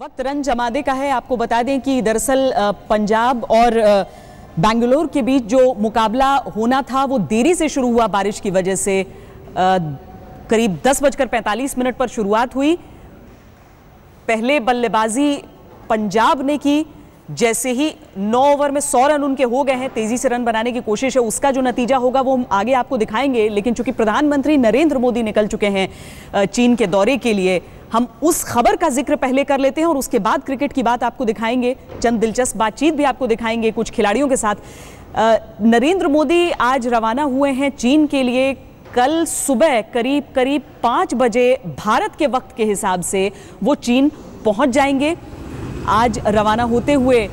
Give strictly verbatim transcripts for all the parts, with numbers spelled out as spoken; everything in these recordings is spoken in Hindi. वक्त रन जमाने का है। आपको बता दें कि दरअसल पंजाब और बेंगलोर के बीच जो मुकाबला होना था वो देरी से शुरू हुआ। बारिश की वजह से करीब दस बजकर पैंतालीस मिनट पर शुरुआत हुई। पहले बल्लेबाजी पंजाब ने की, जैसे ही नौ ओवर में सौ रन उनके हो गए हैं। तेजी से रन बनाने की कोशिश है, उसका जो नतीजा होगा वो हम आगे आपको दिखाएंगे। लेकिन चूंकि प्रधानमंत्री नरेंद्र मोदी निकल चुके हैं चीन के दौरे के लिए, हम उस खबर का जिक्र पहले कर लेते हैं और उसके बाद क्रिकेट की बात आपको दिखाएंगे। चंद दिलचस्प बातचीत भी आपको दिखाएंगे कुछ खिलाड़ियों के साथ। नरेंद्र मोदी आज रवाना हुए हैं चीन के लिए। कल सुबह करीब करीब पाँच बजे भारत के वक्त के हिसाब से वो चीन पहुंच जाएंगे। आज रवाना होते हुए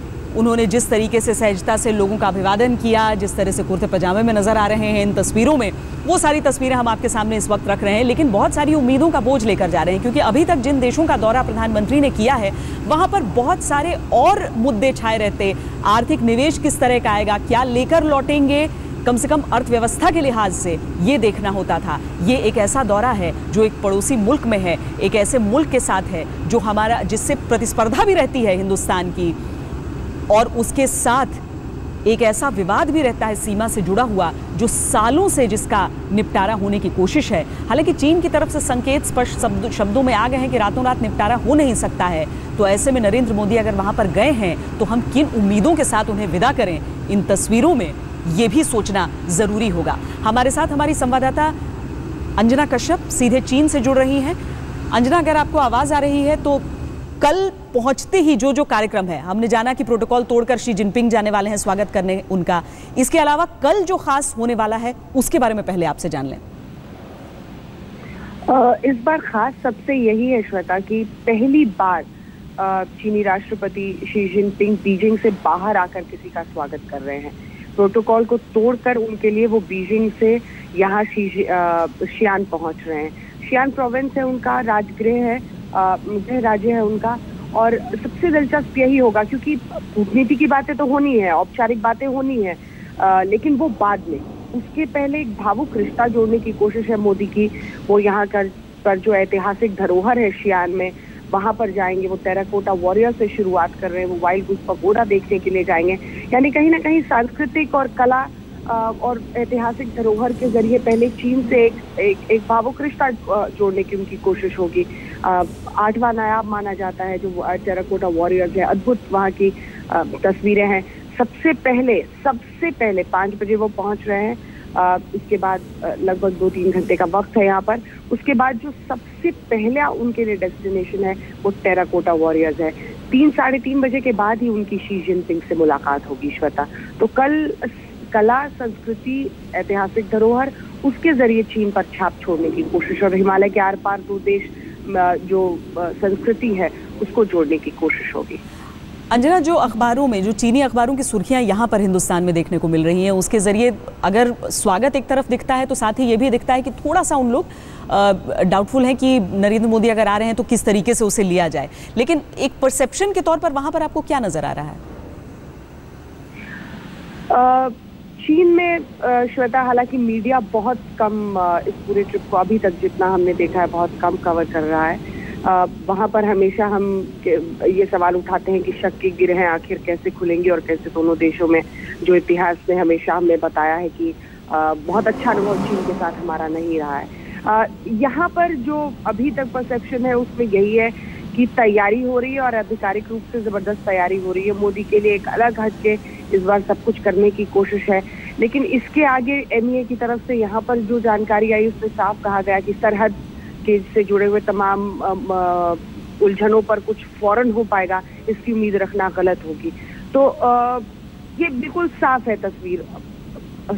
उन्होंने जिस तरीके से सहजता से लोगों का अभिवादन किया, जिस तरह से कुर्ते पजामे में नज़र आ रहे हैं इन तस्वीरों में, वो सारी तस्वीरें हम आपके सामने इस वक्त रख रहे हैं। लेकिन बहुत सारी उम्मीदों का बोझ लेकर जा रहे हैं, क्योंकि अभी तक जिन देशों का दौरा प्रधानमंत्री ने किया है वहाँ पर बहुत सारे और मुद्दे छाए रहते। आर्थिक निवेश किस तरह का आएगा, क्या लेकर लौटेंगे, कम से कम अर्थव्यवस्था के लिहाज से ये देखना होता था। ये एक ऐसा दौरा है जो एक पड़ोसी मुल्क में है, एक ऐसे मुल्क के साथ है जो हमारा, जिससे प्रतिस्पर्धा भी रहती है हिंदुस्तान की, और उसके साथ एक ऐसा विवाद भी रहता है सीमा से जुड़ा हुआ जो सालों से, जिसका निपटारा होने की कोशिश है। हालांकि चीन की तरफ से संकेत स्पष्ट शब्दों में आ गए हैं कि रातों रात निपटारा हो नहीं सकता है। तो ऐसे में नरेंद्र मोदी अगर वहाँ पर गए हैं तो हम किन उम्मीदों के साथ उन्हें विदा करें, इन तस्वीरों में ये भी सोचना ज़रूरी होगा। हमारे साथ हमारी संवाददाता अंजना कश्यप सीधे चीन से जुड़ रही हैं। अंजना, अगर आपको आवाज़ आ रही है तो कल पहुंचते ही जो जो कार्यक्रम है, हमने जाना कि प्रोटोकॉल तोड़कर शी जिनपिंग जाने वाले हैं स्वागत करने उनका, इसके अलावा कल जो खास होने वाला है उसके बारे में पहले आपसे जान लें। इस बार खास सबसे यही है श्वेता कि पहली बार चीनी राष्ट्रपति शी जिनपिंग बीजिंग से बाहर आकर किसी का स्वागत कर रहे हैं। प्रोटोकॉल को तोड़कर उनके लिए वो बीजिंग से यहाँ शियान पहुँच रहे हैं। शियान प्रोविंस है उनका, राजगृह है, गृह राज्य है उनका। और सबसे दिलचस्प यही होगा, क्योंकि कूटनीति की बातें तो होनी है, औपचारिक बातें होनी है, आ, लेकिन वो बाद में। उसके पहले एक भावुक रिश्ता जोड़ने की कोशिश है मोदी की। वो यहाँ कर पर जो ऐतिहासिक धरोहर है शियान में, वहाँ पर जाएंगे। वो टेराकोटा वॉरियर्स से शुरुआत कर रहे हैं, वो वाइल्ड गूज पैगोडा देखने के लिए जाएंगे। यानी कहीं ना कहीं सांस्कृतिक और कला और ऐतिहासिक धरोहर के जरिए पहले चीन से एक एक, एक भावुक रिश्ता जोड़ने की उनकी कोशिश होगी। आठवां नायाब माना जाता है जो टेराकोटा वॉरियर्स है, अद्भुत वहाँ की तस्वीरें हैं। सबसे पहले सबसे पहले पाँच बजे वो पहुँच रहे हैं। आ, इसके बाद लगभग दो तीन घंटे का वक्त है यहाँ पर। उसके बाद जो सबसे पहला उनके लिए डेस्टिनेशन है वो टेराकोटा वॉरियर्स है। तीन साढ़े तीन बजे के बाद ही उनकी शी जिनपिंग से मुलाकात होगी श्वेता। तो कल कला, संस्कृति, ऐतिहासिक धरोहर, उसके जरिए चीन पर छाप छोड़ने की कोशिश और हिमालय के आर पार दो देश जो संस्कृति है उसको जोड़ने की कोशिश होगी। अंजना, जो अखबारों में, जो चीनी अखबारों की सुर्खियां यहाँ पर हिंदुस्तान में देखने को मिल रही हैं, उसके ज़रिए अगर स्वागत एक तरफ दिखता है तो साथ ही ये भी दिखता है कि थोड़ा सा उन लोग डाउटफुल हैं कि नरेंद्र मोदी अगर आ रहे हैं तो किस तरीके से उसे लिया जाए। लेकिन एक परसेप्शन के तौर पर वहाँ पर आपको क्या नज़र आ रहा है? आ, चीन में श्वेता, हालांकि मीडिया बहुत कम इस पूरे ट्रिप को, अभी तक जितना हमने देखा है, बहुत कम कवर कर रहा है। आ, वहाँ पर हमेशा हम ये सवाल उठाते हैं कि शक की गिरहें आखिर कैसे खुलेंगी और कैसे दोनों देशों में, जो इतिहास में हमेशा हमने बताया है कि आ, बहुत अच्छा अनुभव चीन के साथ हमारा नहीं रहा है। यहाँ पर जो अभी तक परसेप्शन है उसमें यही है कि तैयारी हो रही है और आधिकारिक रूप से ज़बरदस्त तैयारी हो रही है। मोदी के लिए एक अलग हट के इस बार सब कुछ करने की कोशिश है। लेकिन इसके आगे एम ई ए की तरफ से यहाँ पर जो जानकारी आई उसमें साफ कहा गया कि सरहद के से जुड़े हुए तमाम उलझनों पर कुछ फौरन हो पाएगा इसकी उम्मीद रखना गलत होगी। तो आ, ये बिल्कुल साफ है तस्वीर।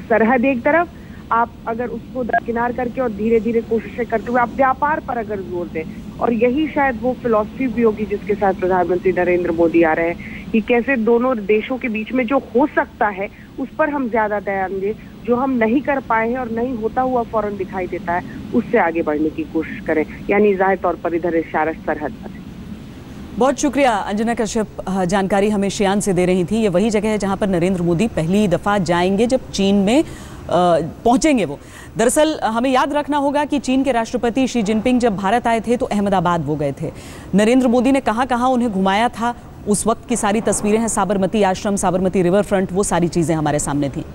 सरहद एक तरफ, आप अगर उसको दरकिनार करके और धीरे धीरे कोशिशें करते हुए आप व्यापार पर अगर जोर दें, और यही शायद वो फिलॉसफी भी होगी जिसके साथ प्रधानमंत्री नरेंद्र मोदी आ रहे हैं कि कैसे दोनों देशों के बीच में जो हो सकता है उस पर हम ज्यादा ध्यान दें, जो हम नहीं कर पाए हैं और नहीं होता हुआ फौरन दिखाई देता है उससे आगे बढ़ने की कोशिश करें। यानी जाहिर तौर पर इधर इशारा सरहद पर। बहुत शुक्रिया अंजना कश्यप, जानकारी हमें शियान से दे रही थी। ये वही जगह है जहाँ पर नरेंद्र मोदी पहली दफ़ा जाएंगे जब चीन में पहुंचेंगे वो। दरअसल हमें याद रखना होगा कि चीन के राष्ट्रपति शी जिनपिंग जब भारत आए थे तो अहमदाबाद वो गए थे। नरेंद्र मोदी ने कहां कहां उन्हें घुमाया था, उस वक्त की सारी तस्वीरें हैं। साबरमती आश्रम, साबरमती रिवर फ्रंट, वो सारी चीज़ें हमारे सामने थी।